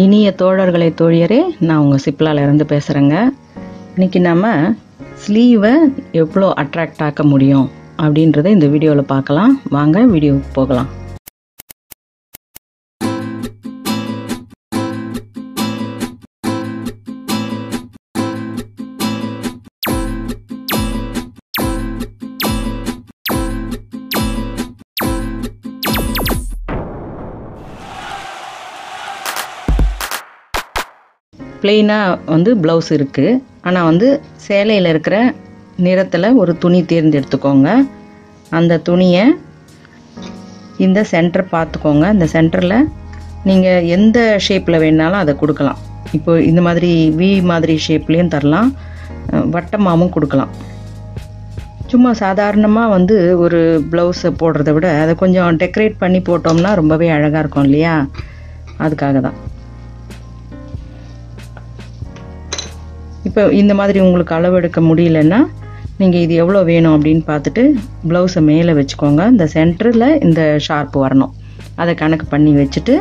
இனிய தோழர்களை தோழியரே, நான் உங்கள் சிப்லாவில் இருந்து பேசுகிறேங்க. இன்றைக்கி நம்ம ஸ்லீவை எவ்வளோ அட்ராக்ட் ஆக்க முடியும் அப்படின்றத இந்த வீடியோவில் பார்க்கலாம். வாங்க வீடியோவுக்கு போகலாம். பிளெயினாக வந்து ப்ளவுஸ் இருக்குது, ஆனால் வந்து சேலையில் இருக்கிற நிறத்தில் ஒரு துணி தேர்ந்தெடுத்துக்கோங்க. அந்த துணியை இந்த சென்டர் பார்த்துக்கோங்க. இந்த சென்டரில் நீங்கள் எந்த ஷேப்பில் வேணாலும் அதை கொடுக்கலாம். இப்போது இந்த மாதிரி வி மாதிரி ஷேப்லேயும் தரலாம், வட்டமாகவும் கொடுக்கலாம். சும்மா சாதாரணமாக வந்து ஒரு ப்ளவுஸை போடுறத விட அதை கொஞ்சம் டெக்கரேட் பண்ணி போட்டோம்னா ரொம்பவே அழகாக இருக்கும் இல்லையா? அதுக்காக தான். இப்போ இந்த மாதிரி உங்களுக்கு அளவெடுக்க முடியலன்னா நீங்கள் இது எவ்வளோ வேணும் அப்படின்னு பார்த்துட்டு ப்ளவுஸை மேலே வச்சுக்கோங்க. இந்த சென்டரில் இந்த ஷார்ப்பு வரணும், அதை கணக்கு பண்ணி வச்சுட்டு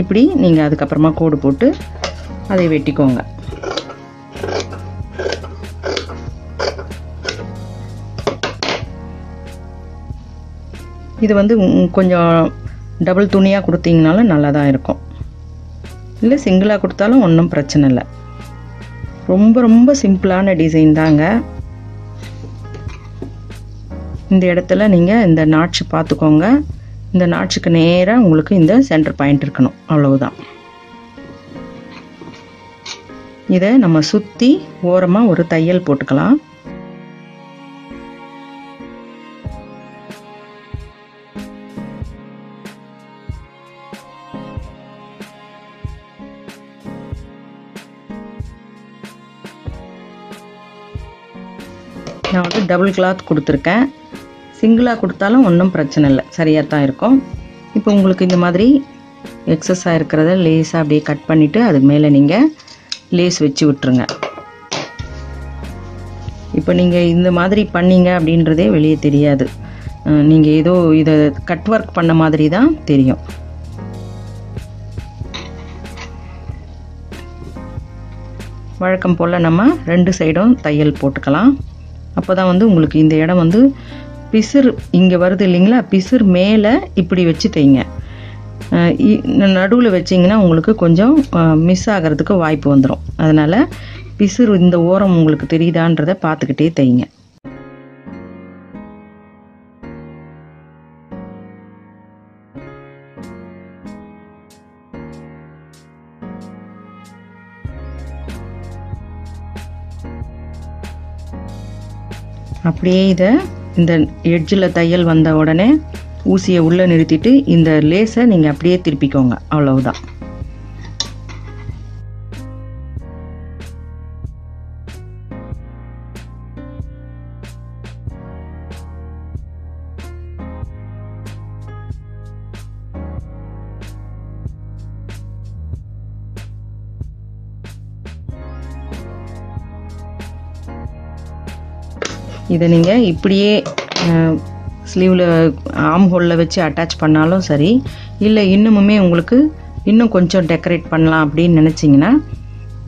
இப்படி நீங்கள் அதுக்கப்புறமா கோடு போட்டு அதை வெட்டிக்கோங்க. இது வந்து கொஞ்சம் டபுள் துணியாக கொடுத்தீங்கனாலும் நல்லா தான் இருக்கும், இல்லை சிங்கிளாக கொடுத்தாலும் ஒன்றும் பிரச்சனை இல்லை. ரொம்ப ரொம்ப சிம்பிளான டிசைன் தாங்க. இந்த இடத்துல நீங்கள் இந்த நாட்ச் பார்த்துக்கோங்க. இந்த நாட்ச்சுக்கு நேராக உங்களுக்கு இந்த சென்டர் பாயிண்ட் இருக்கணும், அவ்வளவுதான். இதை நம்ம சுற்றி ஓரமாக ஒரு தையல் போட்டுக்கலாம். நான் வந்து டபுள் கிளாத் கொடுத்துருக்கேன். சிங்கிளாக கொடுத்தாலும் ஒன்றும் பிரச்சனை இல்லை, சரியாக தான் இருக்கும். இப்போ உங்களுக்கு இந்த மாதிரி எக்ஸஸாக இருக்கிறத லேஸாக அப்படியே கட் பண்ணிவிட்டு அது மேலே நீங்கள் லேஸ் வச்சு விட்டுருங்க. இப்போ நீங்கள் இந்த மாதிரி பண்ணிங்க அப்படின்றதே வெளியே தெரியாது, நீங்கள் ஏதோ இதை கட் ஒர்க் பண்ண மாதிரி தான் தெரியும். வழக்கம் போல் நம்ம ரெண்டு சைடும் தையல் போட்டுக்கலாம். அப்போ தான் வந்து உங்களுக்கு இந்த இடம் வந்து பிசுறு இங்கே வருது இல்லைங்களா, பிசுறு மேலே இப்படி வச்சு தைங்க. நடுவில் வச்சிங்கன்னா உங்களுக்கு கொஞ்சம் மிஸ் ஆகிறதுக்கு வாய்ப்பு வந்துடும். அதனால் பிசுறு இந்த ஓரம் உங்களுக்கு தெரியுதான்றதை பார்த்துக்கிட்டே தைங்க. அப்படியே இதை இந்த எட்ஜில் தையல் வந்த உடனே ஊசியை உள்ளே நிறுத்திட்டு இந்த லேஸை நீங்கள் அப்படியே திருப்பிக்கோங்க, அவ்வளவுதான். இதை நீங்கள் இப்படியே ஸ்லீவில் ஆம் ஹோலில் வச்சு அட்டாச் பண்ணாலும் சரி, இல்லை இன்னமுமே உங்களுக்கு இன்னும் கொஞ்சம் டெக்கரேட் பண்ணலாம் அப்படின்னு நினச்சிங்கன்னா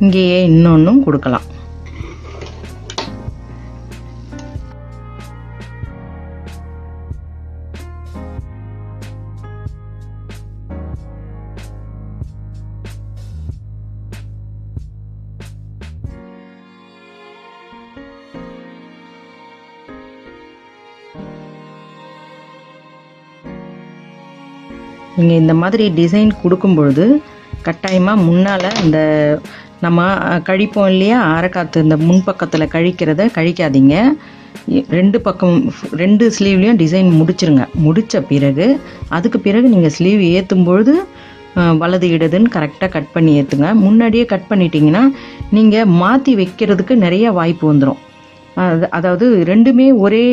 இங்கேயே இன்னொன்றும் கொடுக்கலாம். நீங்கள் இந்த மாதிரி டிசைன் கொடுக்கும்பொழுது கட்டாயமாக முன்னால் இந்த நம்ம கழிப்போம் இல்லையா, அரைக்காத்து இந்த முன்பக்கத்தில் கழிக்கிறத கழிக்காதீங்க. ரெண்டு பக்கம் ரெண்டு ஸ்லீவ்லேயும் டிசைன் முடிச்சிருங்க. முடித்த பிறகு அதுக்கு பிறகு நீங்கள் ஸ்லீவ் ஏற்றும் பொழுது வலது இடதுன்னு கரெக்டாக கட் பண்ணி ஏற்றுங்க. முன்னாடியே கட் பண்ணிட்டீங்கன்னா நீங்கள் மாற்றி வைக்கிறதுக்கு நிறைய வாய்ப்பு வந்துடும். அதாவது ரெண்டுமே ஒரே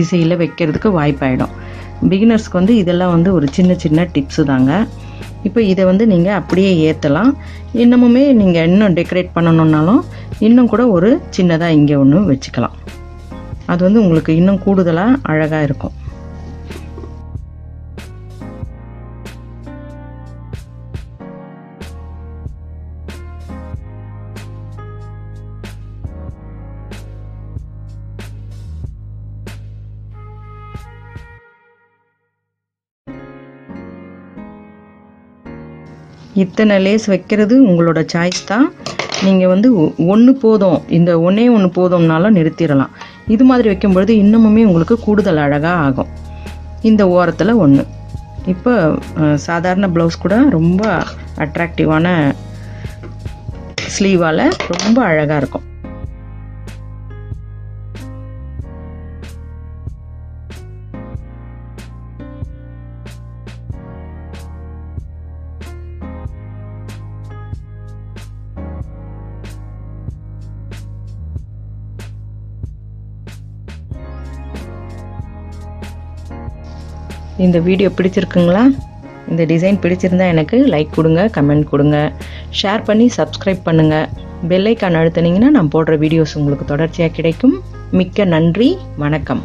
திசையில் வைக்கிறதுக்கு வாய்ப்பாயிடும். பிகினர்ஸ்க்கு வந்து இதெல்லாம் வந்து ஒரு சின்ன சின்ன டிப்ஸு தாங்க. இப்போ இதை வந்து நீங்கள் அப்படியே ஏற்றலாம். இன்னமுமே நீங்கள் இன்னும் டெக்கரேட் பண்ணணுன்னாலும் இன்னும் கூட ஒரு சின்னதாக இங்கே ஒன்று வச்சுக்கலாம். அது வந்து உங்களுக்கு இன்னும் கூடுதலாக அழகாக இருக்கும். இத்தனை லேஸ் வைக்கிறது உங்களோட சாய்ஸ் தான். நீங்கள் வந்து ஒன்று போதும், இந்த ஒன்றே ஒன்று போதும்னாலும் நிறுத்திடலாம். இது மாதிரி வைக்கும்பொழுது இன்னமுமே உங்களுக்கு கூடுதல் அழகாக ஆகும். இந்த ஓரத்தில் ஒன்று. இப்போ சாதாரண ப்ளவுஸ் கூட ரொம்ப அட்ராக்டிவான ஸ்லீவால் ரொம்ப அழகாக இருக்கும். இந்த வீடியோ பிடிச்சிருக்குங்களா? இந்த டிசைன் பிடிச்சிருந்தா எனக்கு லைக் கொடுங்க, கமெண்ட் கொடுங்க, ஷேர் பண்ணி சப்ஸ்கிரைப் பண்ணுங்கள். பெல் ஐக்கான் அழுத்தினீங்கன்னா நான் போடுற வீடியோஸ் உங்களுக்கு தொடர்ச்சியாக கிடைக்கும். மிக்க நன்றி, வணக்கம்.